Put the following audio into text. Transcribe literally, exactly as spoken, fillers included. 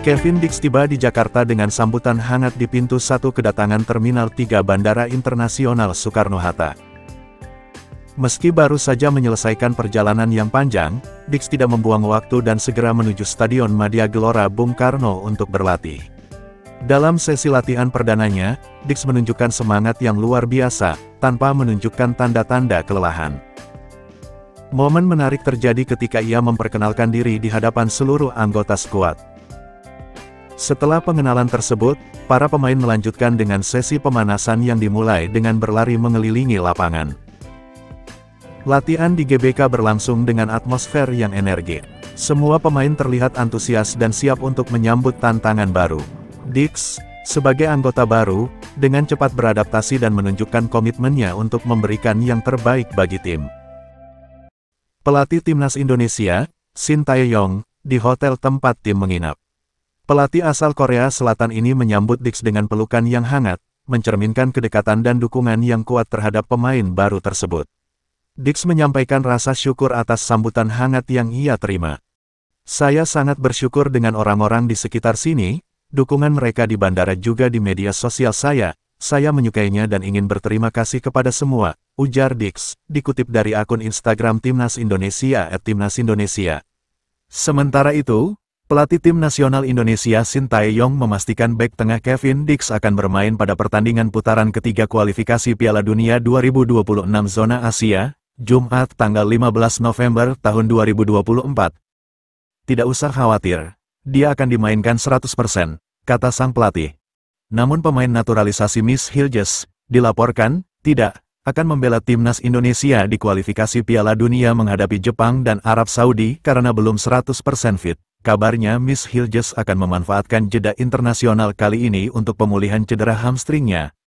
Kevin Diks tiba di Jakarta dengan sambutan hangat di pintu satu kedatangan Terminal tiga Bandara Internasional Soekarno-Hatta. Meski baru saja menyelesaikan perjalanan yang panjang, Diks tidak membuang waktu dan segera menuju Stadion Gelora Bung Karno untuk berlatih. Dalam sesi latihan perdananya, Diks menunjukkan semangat yang luar biasa, tanpa menunjukkan tanda-tanda kelelahan. Momen menarik terjadi ketika ia memperkenalkan diri di hadapan seluruh anggota skuad. Setelah pengenalan tersebut, para pemain melanjutkan dengan sesi pemanasan yang dimulai dengan berlari mengelilingi lapangan. Latihan di G B K berlangsung dengan atmosfer yang energi. Semua pemain terlihat antusias dan siap untuk menyambut tantangan baru. Diks, sebagai anggota baru, dengan cepat beradaptasi dan menunjukkan komitmennya untuk memberikan yang terbaik bagi tim. Pelatih timnas Indonesia, Shin Tae-yong, di hotel tempat tim menginap. Pelatih asal Korea Selatan ini menyambut Diks dengan pelukan yang hangat, mencerminkan kedekatan dan dukungan yang kuat terhadap pemain baru tersebut. Diks menyampaikan rasa syukur atas sambutan hangat yang ia terima. "Saya sangat bersyukur dengan orang-orang di sekitar sini, dukungan mereka di bandara juga di media sosial saya, saya menyukainya dan ingin berterima kasih kepada semua," ujar Diks, dikutip dari akun Instagram Timnas Indonesia et timnas indonesia. Sementara itu, pelatih tim nasional Indonesia Shin Tae-yong memastikan bek tengah Kevin Diks akan bermain pada pertandingan putaran ketiga kualifikasi Piala Dunia dua ribu dua puluh enam Zona Asia, Jumat tanggal lima belas November tahun dua ribu dua puluh empat. "Tidak usah khawatir, dia akan dimainkan seratus persen, kata sang pelatih. Namun pemain naturalisasi Mees Hilgers, dilaporkan, tidak, akan membela timnas Indonesia di kualifikasi Piala Dunia menghadapi Jepang dan Arab Saudi karena belum seratus persen fit. Kabarnya Mees Hilgers akan memanfaatkan jeda internasional kali ini untuk pemulihan cedera hamstringnya,